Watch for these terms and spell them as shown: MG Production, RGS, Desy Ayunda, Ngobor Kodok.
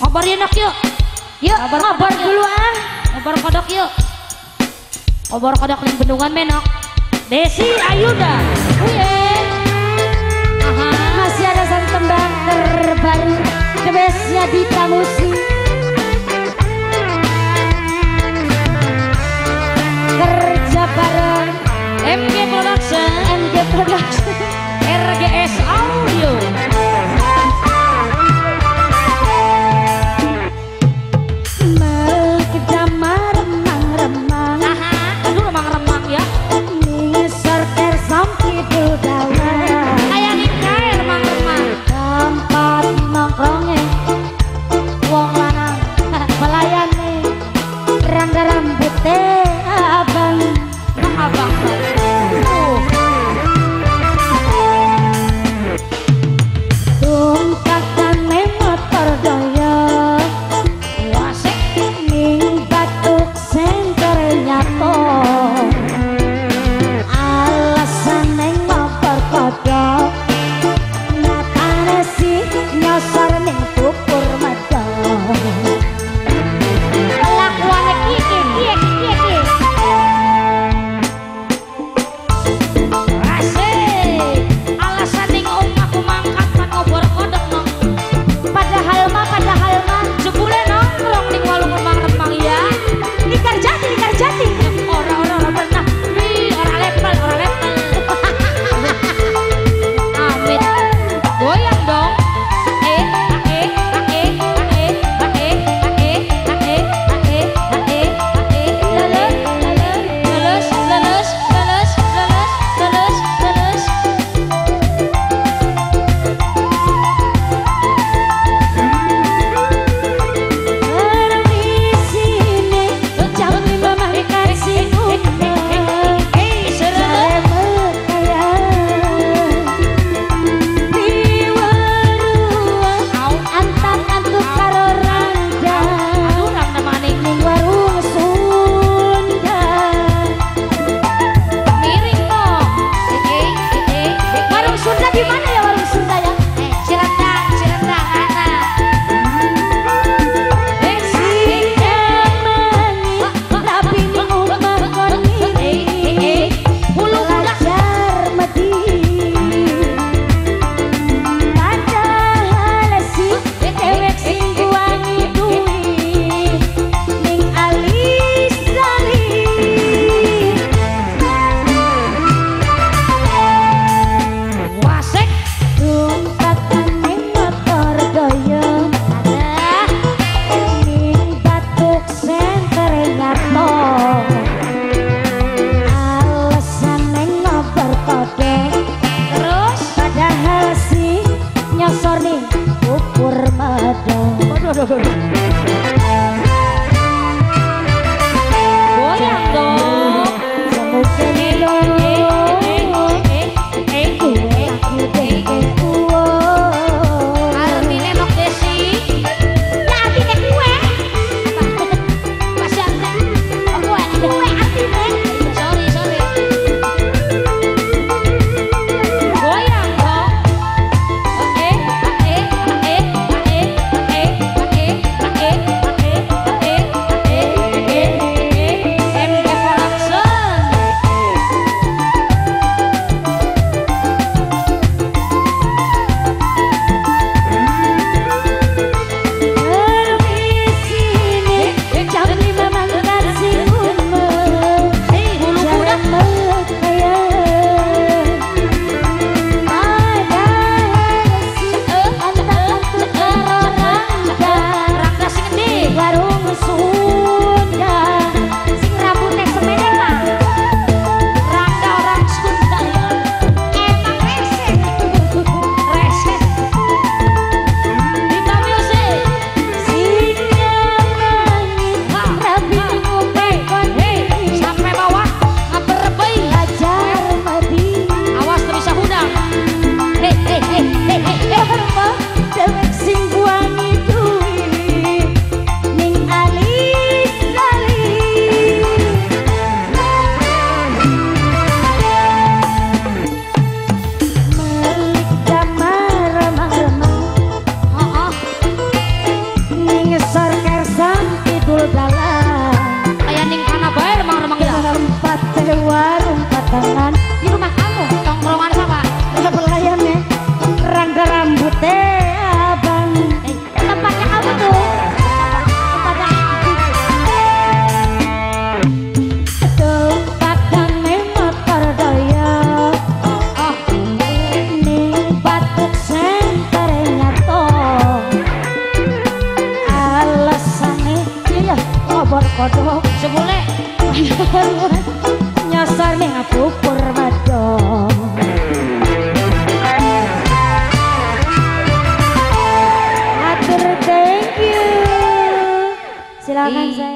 Ngobarin nak yuk. Yuk ngobar duluan. Ngobar kodok yuk. Ngobar kodok ning bendungan menok. Desy Ayunda. Masih ada satu tembang terbaru kebesnya di Tamusi. Kerja bareng MG Production RGS Audio. pasar ning bubur medok. Atur thank you. Silakan saya.